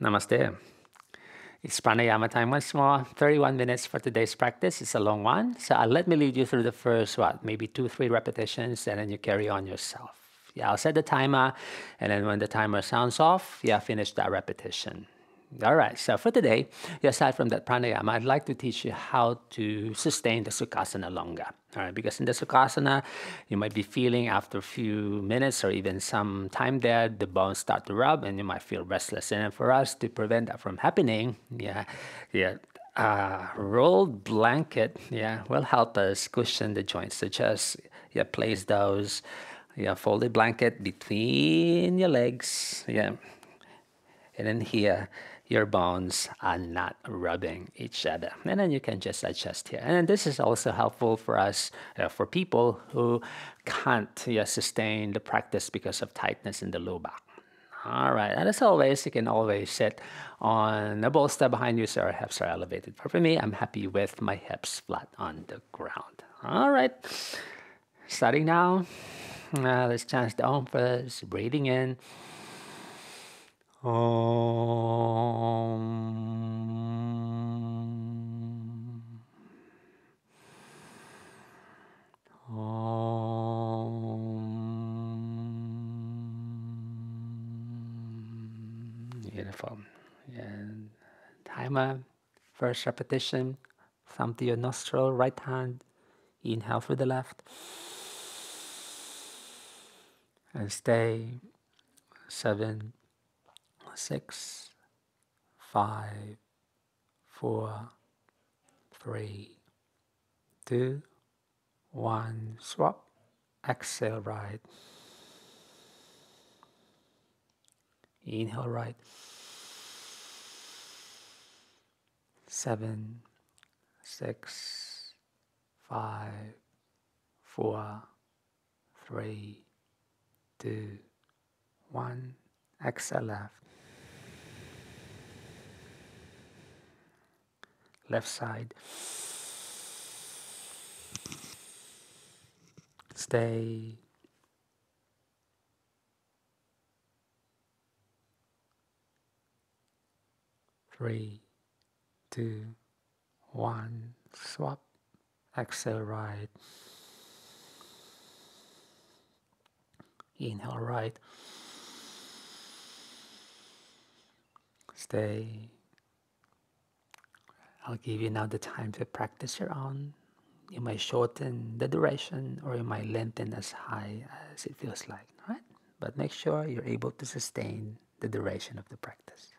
Namaste. It's pranayama time once more. 31 minutes for today's practice. It's a long one. So let me lead you through the first, maybe 2-3 repetitions, and then you carry on yourself. Yeah, I'll set the timer, and then when the timer sounds off, yeah, finish that repetition. All right, so for today, aside from that pranayama, I'd like to teach you how to sustain the Sukhasana longer. All right, because in the Sukhasana, you might be feeling after a few minutes or even some time there, the bones start to rub and you might feel restless. And for us to prevent that from happening, rolled blanket, will help us cushion the joints. So just place those, folded blanket between your legs, and then here, your bones are not rubbing each other. And then you can just adjust here. And this is also helpful for us, for people who can't sustain the practice because of tightness in the low back. All right, and as always, you can always sit on a bolster behind you so our hips are elevated. But for me, I'm happy with my hips flat on the ground. All right, starting now. Let's chant the Om first, breathing in. Om. Om. Beautiful. And timer, first repetition, thumb to your nostril, right hand, inhale through the left, and stay 7, 6, 5, 4, 3, 2, 1, swap, exhale right, inhale right, 7, 6, 5, 4, 3, 2, 1, exhale left. Left side. Stay. 3, 2, 1, swap. Exhale right. Inhale right. Stay. I'll give you now the time to practice your own. You might shorten the duration or you might lengthen as high as it feels like, all right? But make sure you're able to sustain the duration of the practice.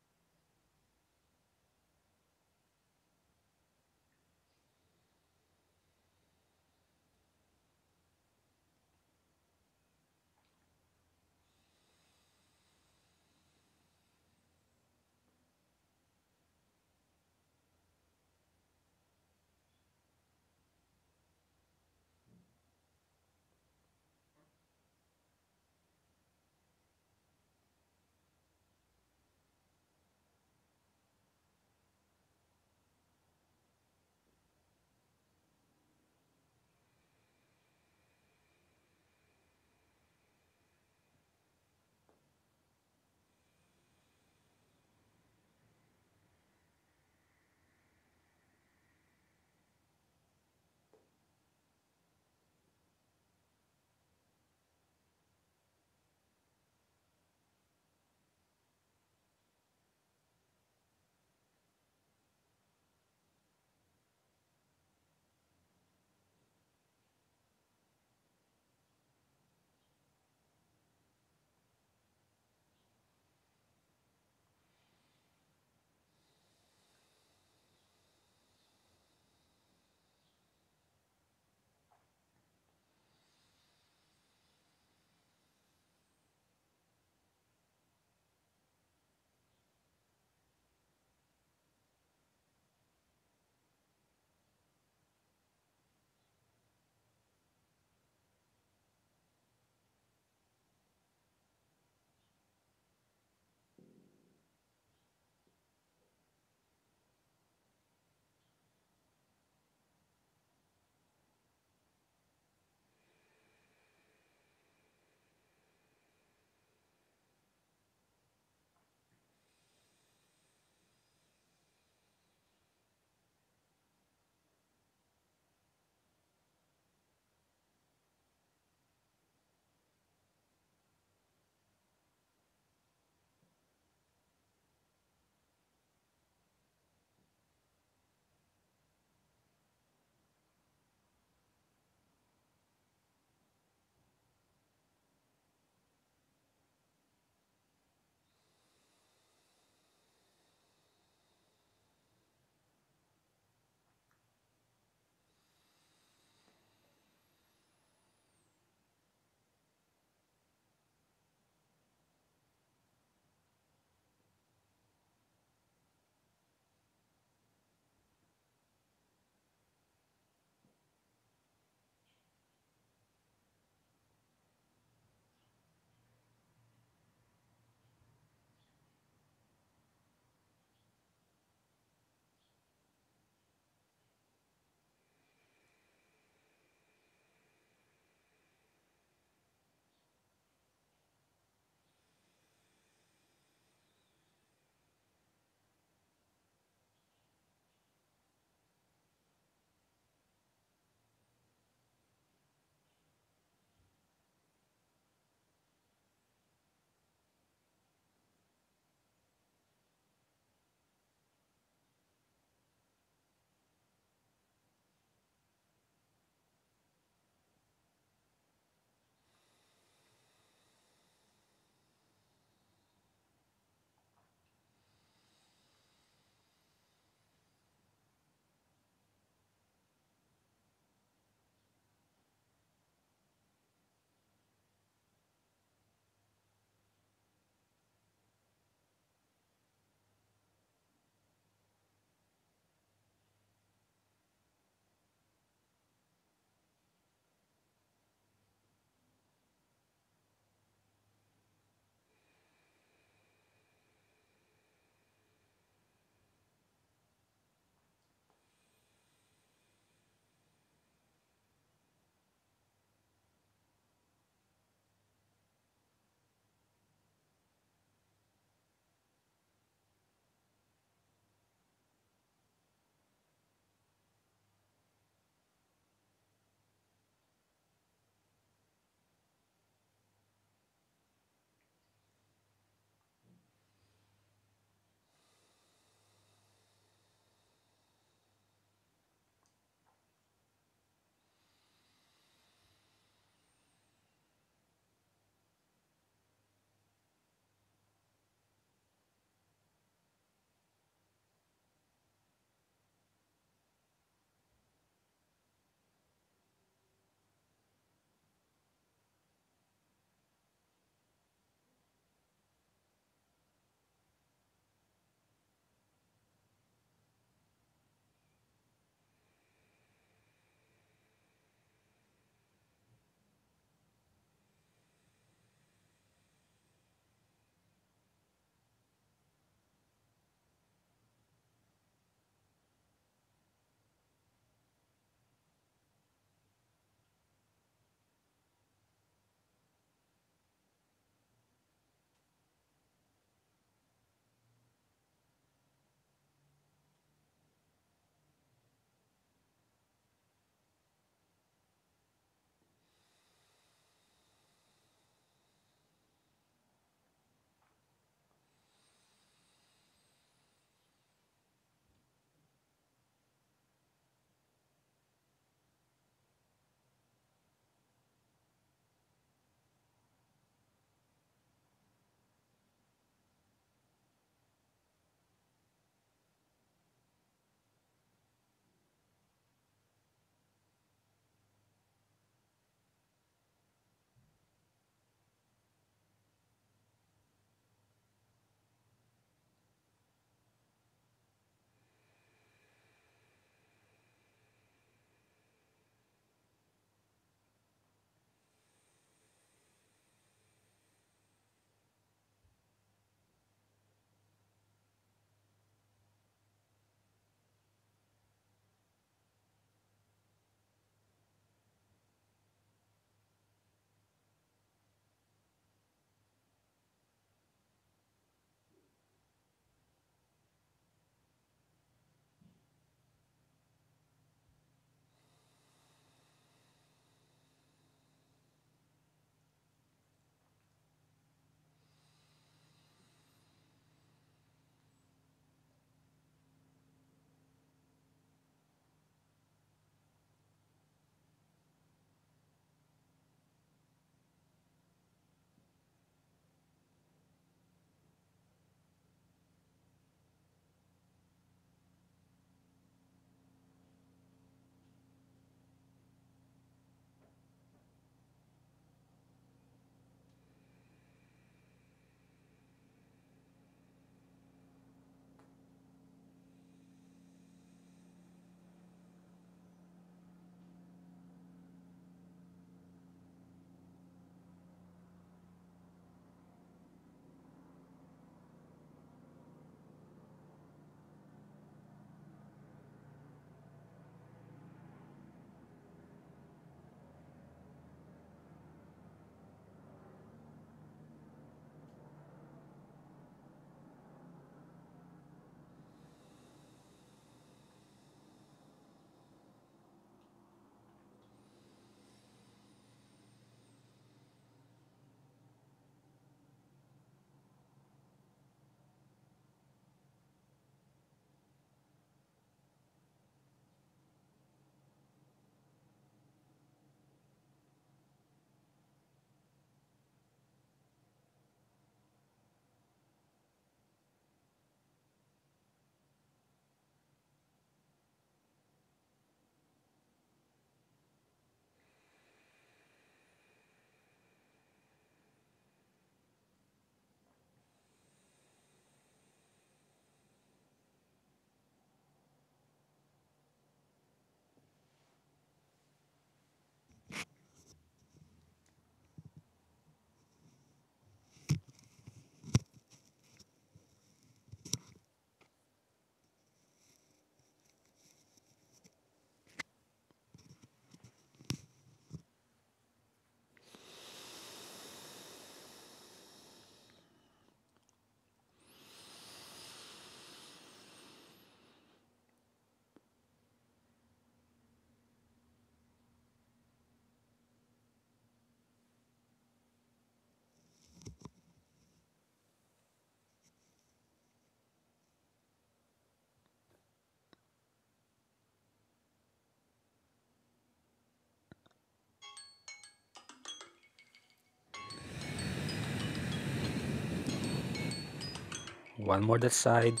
One more that side.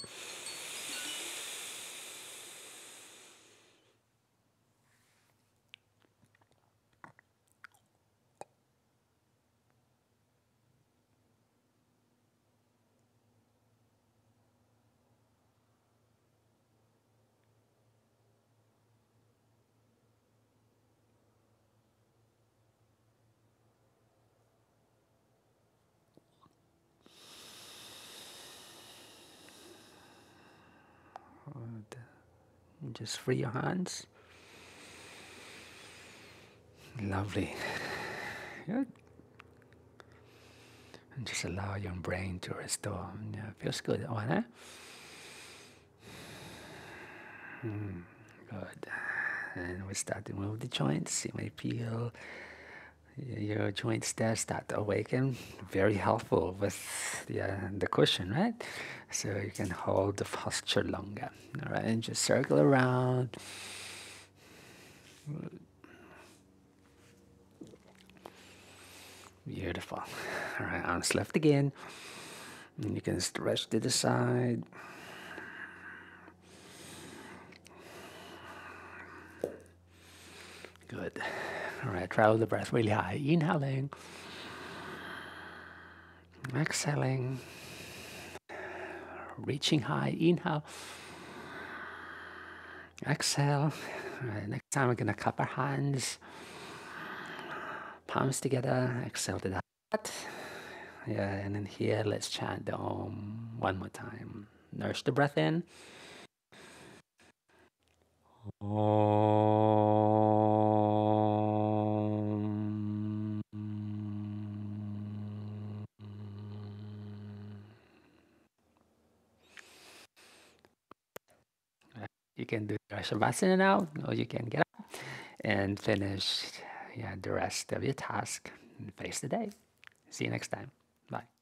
Just free your hands. Lovely. Good. And just allow your brain to restore. Yeah, feels good. Right? Good. And we start to move the joints. You may feel your joints there start to awaken. Very helpful with the cushion, right? So you can hold the posture longer. All right, and just circle around. Beautiful. All right, arms left again. And you can stretch to the side. Good. All right, travel the breath really high. Inhaling. Exhaling. Reaching high. Inhale. Exhale. All right, next time we're going to cup our hands. Palms together. Exhale to the heart. Yeah, and then here, let's chant the Om one more time. Nourish the breath in. Om. You can do your Shavasana now, or you can get up and finish the rest of your task and face the day. See you next time. Bye.